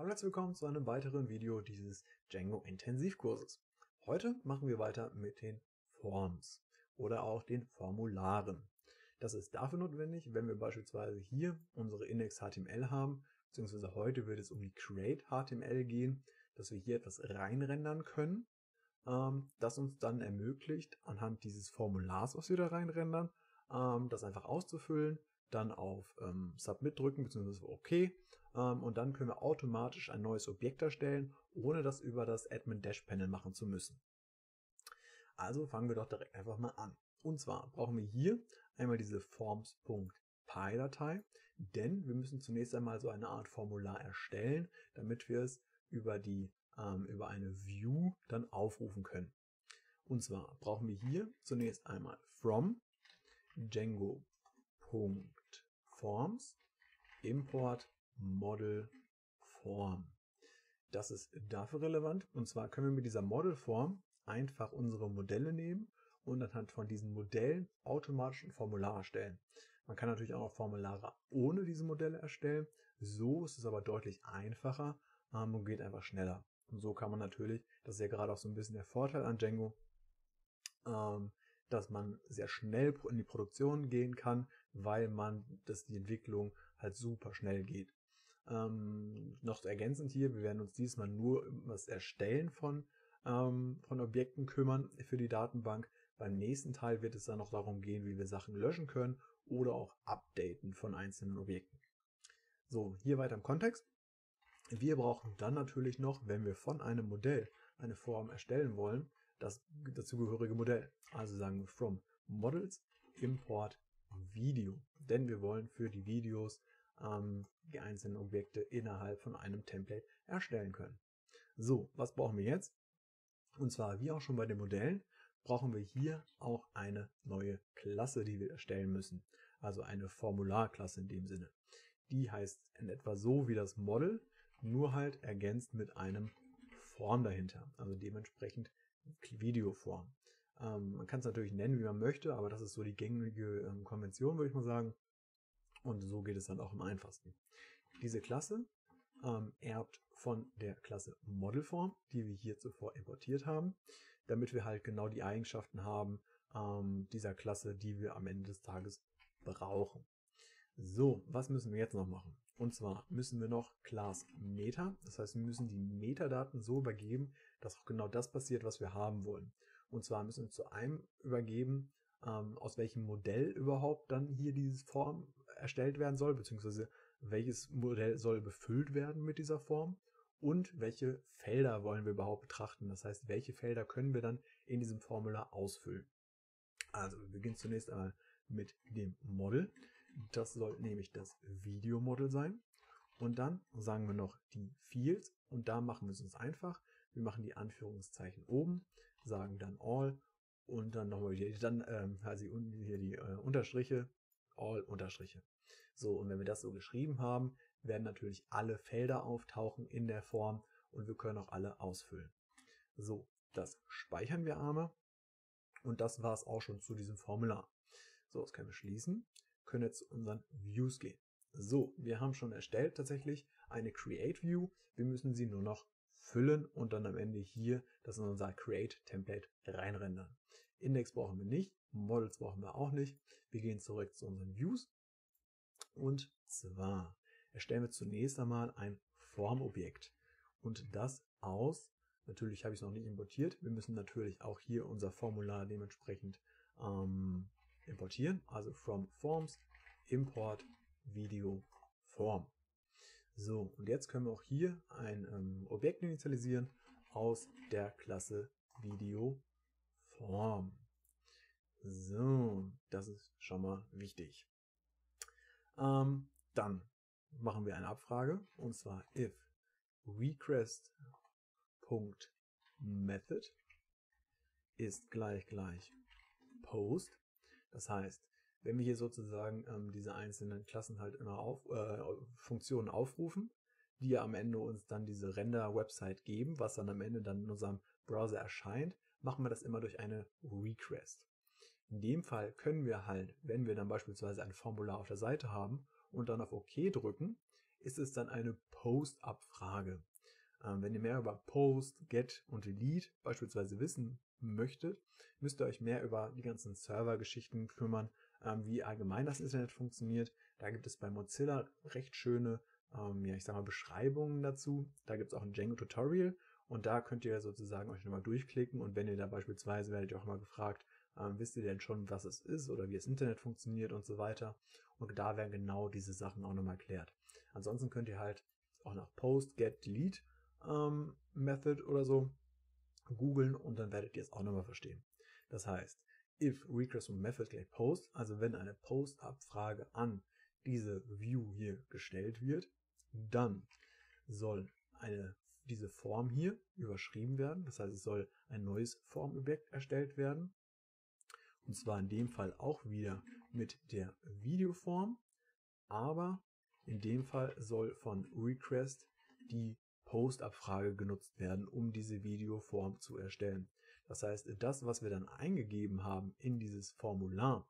Hallo und herzlich willkommen zu einem weiteren Video dieses Django-Intensivkurses. Heute machen wir weiter mit den Forms oder auch den Formularen. Das ist dafür notwendig, wenn wir beispielsweise hier unsere Index-HTML haben, beziehungsweise heute wird es um die Create-HTML gehen, dass wir hier etwas reinrendern können, das uns dann ermöglicht, anhand dieses Formulars, was wir da reinrendern, das einfach auszufüllen, dann auf Submit drücken bzw. OK und dann können wir automatisch ein neues Objekt erstellen, ohne das über das Admin-Dash-Panel machen zu müssen. Also fangen wir doch direkt einfach mal an. Und zwar brauchen wir hier einmal diese Forms.py-Datei, denn wir müssen zunächst einmal so eine Art Formular erstellen, damit wir es über eine View dann aufrufen können. Und zwar brauchen wir hier zunächst einmal from Django Forms, import ModelForm. Das ist dafür relevant, und zwar können wir mit dieser ModelForm einfach unsere Modelle nehmen und anhand von diesen Modellen automatisch ein Formular erstellen. Man kann natürlich auch noch Formulare ohne diese Modelle erstellen, so ist es aber deutlich einfacher und geht einfach schneller. Und so kann man natürlich, das ist ja gerade auch so ein bisschen der Vorteil an Django, dass man sehr schnell in die Produktion gehen kann, weil die Entwicklung halt super schnell geht. Noch ergänzend hier, wir werden uns diesmal nur um das Erstellen von Objekten kümmern für die Datenbank. Beim nächsten Teil wird es dann noch darum gehen, wie wir Sachen löschen können oder auch updaten von einzelnen Objekten. So, hier weiter im Kontext. Wir brauchen dann natürlich noch, wenn wir von einem Modell eine Form erstellen wollen, das dazugehörige Modell. Also sagen wir from Models import Video, denn wir wollen für die Videos die einzelnen Objekte innerhalb von einem Template erstellen können. So, was brauchen wir jetzt? Und zwar, wie auch schon bei den Modellen, brauchen wir hier auch eine neue Klasse, die wir erstellen müssen. Also eine Formularklasse in dem Sinne. Die heißt in etwa so wie das Model, nur halt ergänzt mit einem Form dahinter. Also dementsprechend VideoForm. Man kann es natürlich nennen, wie man möchte, aber das ist so die gängige Konvention, würde ich mal sagen. Und so geht es dann auch am einfachsten. Diese Klasse erbt von der Klasse ModelForm, die wir hier zuvor importiert haben, damit wir halt genau die Eigenschaften haben dieser Klasse, die wir am Ende des Tages brauchen. So, was müssen wir jetzt noch machen? Und zwar müssen wir noch Class Meta, das heißt, wir müssen die Metadaten so übergeben, dass auch genau das passiert, was wir haben wollen. Und zwar müssen wir zu einem übergeben, aus welchem Modell überhaupt dann hier diese Form erstellt werden soll, beziehungsweise welches Modell soll befüllt werden mit dieser Form und welche Felder wollen wir überhaupt betrachten. Das heißt, welche Felder können wir dann in diesem Formular ausfüllen. Also wir beginnen zunächst einmal mit dem Model. Das soll nämlich das Video-Model sein. Und dann sagen wir noch die Fields. Und da machen wir es uns einfach. Wir machen die Anführungszeichen oben, sagen dann all und dann nochmal hier, Unterstriche, all Unterstriche. So, und wenn wir das so geschrieben haben, werden natürlich alle Felder auftauchen in der Form und wir können auch alle ausfüllen. So, das speichern wir einmal. Und das war es auch schon zu diesem Formular. So, das können wir schließen. Können jetzt zu unseren Views gehen. So, wir haben schon erstellt tatsächlich eine Create-View. Wir müssen sie nur noch füllen und dann am Ende hier das in unser Create-Template reinrendern. Index brauchen wir nicht, Models brauchen wir auch nicht. Wir gehen zurück zu unseren Views. Und zwar erstellen wir zunächst einmal ein Formobjekt. Und das aus, natürlich habe ich es noch nicht importiert, wir müssen natürlich auch hier unser Formular dementsprechend importieren, also from Forms import Video Form. So, und jetzt können wir auch hier ein Objekt initialisieren aus der Klasse Video Form. So, das ist schon mal wichtig. Dann machen wir eine Abfrage, und zwar if request.method ist gleich post. Das heißt, wenn wir hier sozusagen diese einzelnen Klassen halt immer Funktionen aufrufen, die ja am Ende uns dann diese Render-Website geben, was dann am Ende dann in unserem Browser erscheint, machen wir das immer durch eine Request. In dem Fall können wir halt, wenn wir dann beispielsweise ein Formular auf der Seite haben und dann auf OK drücken, ist es dann eine Post-Abfrage. Wenn ihr mehr über Post, Get und Delete beispielsweise wissen möchtet, müsst ihr euch mehr über die ganzen Server-Geschichten kümmern, wie allgemein das Internet funktioniert. Da gibt es bei Mozilla recht schöne Beschreibungen dazu. Da gibt es auch ein Django-Tutorial und da könnt ihr sozusagen euch nochmal durchklicken und wenn ihr da beispielsweise, werdet ihr auch mal gefragt, wisst ihr denn schon, was es ist oder wie das Internet funktioniert und so weiter. Und da werden genau diese Sachen auch nochmal erklärt. Ansonsten könnt ihr halt auch nach Post, Get, Delete Method oder so googeln und dann werdet ihr es auch nochmal verstehen. Das heißt, if request.method gleich post, also wenn eine Post-Abfrage an diese View hier gestellt wird, dann soll diese Form hier überschrieben werden. Das heißt, es soll ein neues Formobjekt erstellt werden. Und zwar in dem Fall auch wieder mit der VideoForm, aber in dem Fall soll von Request die Post-Abfrage genutzt werden, um diese VideoForm zu erstellen. Das heißt, das, was wir dann eingegeben haben in dieses Formular,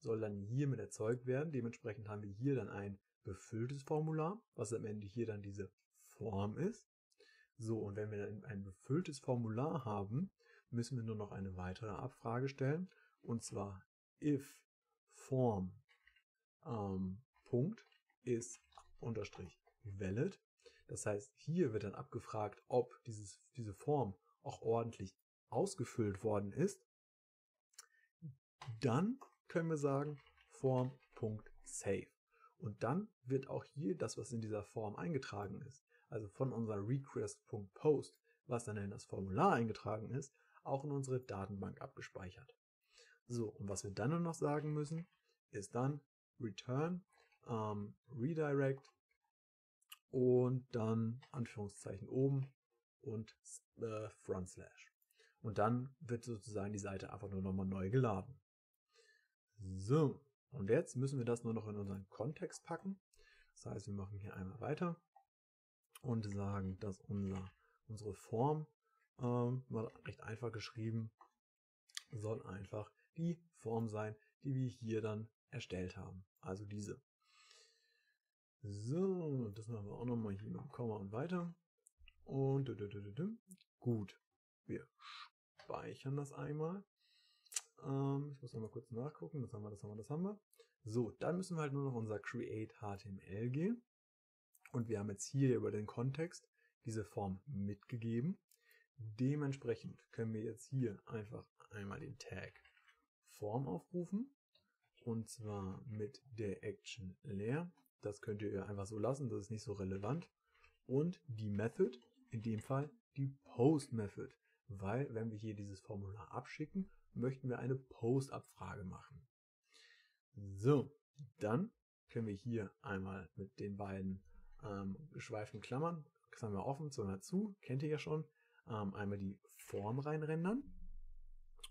soll dann hiermit erzeugt werden. Dementsprechend haben wir hier dann ein befülltes Formular, was am Ende hier dann diese Form ist. So, und wenn wir dann ein befülltes Formular haben, müssen wir nur noch eine weitere Abfrage stellen. Und zwar if form Punkt ist unterstrich valid. Das heißt, hier wird dann abgefragt, ob diese Form auch ordentlich ausgefüllt worden ist. Dann können wir sagen form.save. Und dann wird auch hier das, was in dieser Form eingetragen ist, also von unserer request.post, was dann in das Formular eingetragen ist, auch in unsere Datenbank abgespeichert. So, und was wir dann nur noch sagen müssen, ist dann return, redirect und dann Anführungszeichen oben und front slash. Und dann wird sozusagen die Seite einfach nur nochmal neu geladen. So, und jetzt müssen wir das nur noch in unseren Kontext packen. Das heißt, wir machen hier einmal weiter und sagen, dass unsere Form, mal recht einfach geschrieben, soll einfach die Form sein, die wir hier dann erstellt haben. Also diese. So, das machen wir auch nochmal hier mit dem Komma und weiter. Und gut, wir speichern das einmal. Ich muss nochmal kurz nachgucken. Das haben wir, das haben wir, das haben wir. So, dann müssen wir halt nur noch unser Create-HTML gehen. Und wir haben jetzt hier über den Kontext diese Form mitgegeben. Dementsprechend können wir jetzt hier einfach einmal den Tag Form aufrufen. Und zwar mit der Action leer. Das könnt ihr einfach so lassen, das ist nicht so relevant. Und die Method, in dem Fall die Post-Method. Weil, wenn wir hier dieses Formular abschicken, möchten wir eine Post-Abfrage machen. So, dann können wir hier einmal mit den beiden geschweiften Klammern, Klammer offen, Klammer zu, kennt ihr ja schon, einmal die Form reinrendern.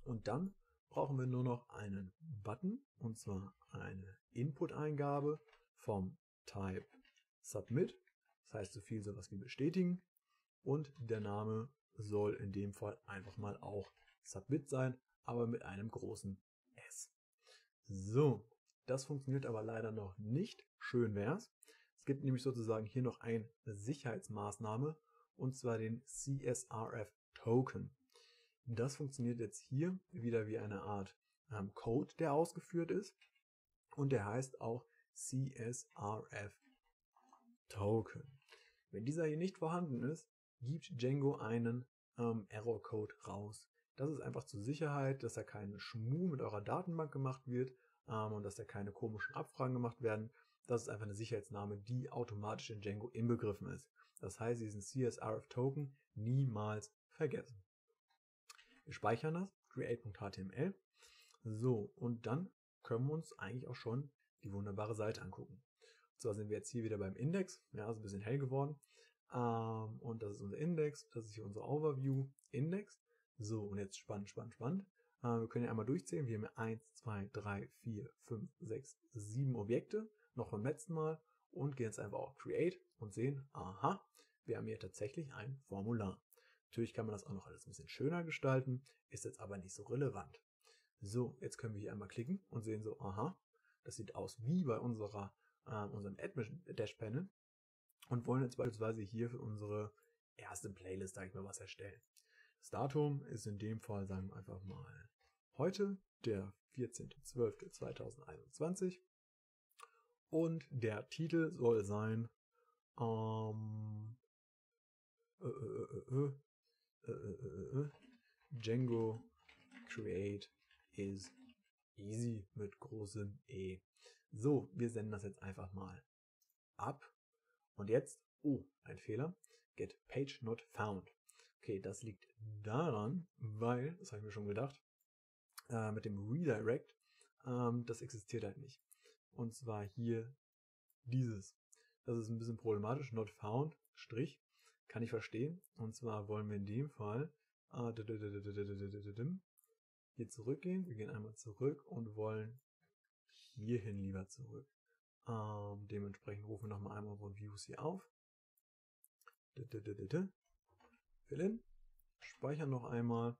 Und dann brauchen wir nur noch einen Button, und zwar eine Input-Eingabe vom Type Submit, das heißt so viel sowas wie bestätigen, und der Name soll in dem Fall einfach mal auch Submit sein, aber mit einem großen S. So, das funktioniert aber leider noch nicht. Schön wär's. Es gibt nämlich sozusagen hier noch eine Sicherheitsmaßnahme, und zwar den CSRF-Token. Das funktioniert jetzt hier wieder wie eine Art Code, der ausgeführt ist, und der heißt auch CSRF-Token. Wenn dieser hier nicht vorhanden ist, gibt Django einen Error-Code raus. Das ist einfach zur Sicherheit, dass da kein Schmuh mit eurer Datenbank gemacht wird und dass da keine komischen Abfragen gemacht werden. Das ist einfach eine Sicherheitsnahme, die automatisch in Django inbegriffen ist. Das heißt, diesen CSRF-Token niemals vergessen. Wir speichern das, create.html. So, und dann können wir uns eigentlich auch schon die wunderbare Seite angucken. Und zwar sind wir jetzt hier wieder beim Index, ja, ist ein bisschen hell geworden. Und das ist unser Index, das ist hier unser Overview-Index. So, und jetzt spannend, spannend, spannend. Wir können ja einmal durchzählen. Wir haben hier 1, 2, 3, 4, 5, 6, 7 Objekte, noch beim letzten Mal. Und gehen jetzt einfach auf Create und sehen, aha, wir haben hier tatsächlich ein Formular. Natürlich kann man das auch noch alles ein bisschen schöner gestalten, ist jetzt aber nicht so relevant. So, jetzt können wir hier einmal klicken und sehen so, aha, das sieht aus wie bei unserem Admin-Dash-Panel. und wollen jetzt beispielsweise hier für unsere erste Playlist, sage ich mal, was erstellen. Das Datum ist in dem Fall, sagen wir einfach mal, heute, der 14.12.2021. Und der Titel soll sein, Django Create is easy mit großem E. So, wir senden das jetzt einfach mal ab. Und jetzt, oh, ein Fehler. Get page not found. Okay, das liegt daran, weil, das habe ich mir schon gedacht, mit dem Redirect, das existiert halt nicht. Und zwar hier dieses. Das ist ein bisschen problematisch. Not found, Strich. Kann ich verstehen. Und zwar wollen wir in dem Fall hier zurückgehen. Wir gehen einmal zurück und wollen hierhin lieber zurück. Dementsprechend rufen wir nochmal einmal unsere Views hier auf. Fill in. Speichern noch einmal.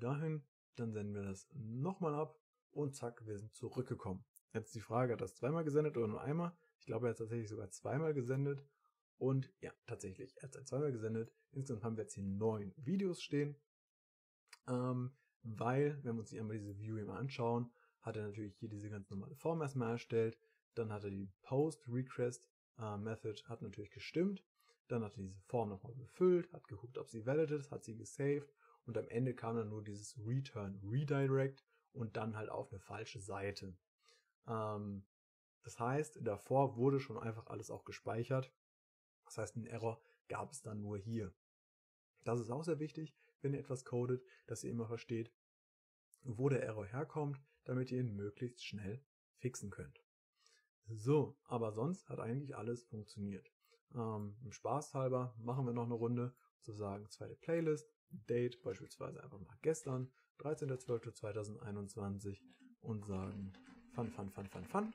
Dahin. Dann senden wir das nochmal ab. Und zack, wir sind zurückgekommen. Jetzt die Frage, hat das zweimal gesendet oder nur einmal? Ich glaube, er hat tatsächlich sogar zweimal gesendet. Und ja, tatsächlich, er hat zweimal gesendet. Insgesamt haben wir jetzt hier 9 Videos stehen. Weil, wenn wir uns hier einmal diese View immer anschauen, hat er natürlich hier diese ganz normale Form erstmal erstellt. Dann hat er die Post-Request-Method hat natürlich gestimmt. Dann hat er diese Form nochmal befüllt, hat geguckt, ob sie valid ist, hat sie gesaved. Und am Ende kam dann nur dieses Return Redirect und dann halt auf eine falsche Seite. Das heißt, davor wurde schon einfach alles auch gespeichert. Das heißt, einen Error gab es dann nur hier. Das ist auch sehr wichtig, wenn ihr etwas codet, dass ihr immer versteht, wo der Error herkommt, damit ihr ihn möglichst schnell fixen könnt. So, aber sonst hat eigentlich alles funktioniert. Spaß halber machen wir noch eine Runde, sozusagen zweite Playlist, Date, beispielsweise einfach mal gestern, 13.12.2021 und sagen fun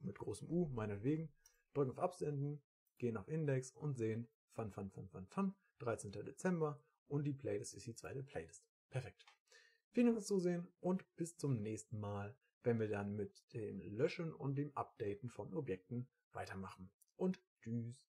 mit großem U, meinetwegen, drücken auf Absenden, gehen auf Index und sehen fun, 13. Dezember und die Playlist ist die zweite Playlist. Perfekt. Vielen Dank fürs Zusehen und bis zum nächsten Mal, wenn wir dann mit dem Löschen und dem Updaten von Objekten weitermachen. Und tschüss.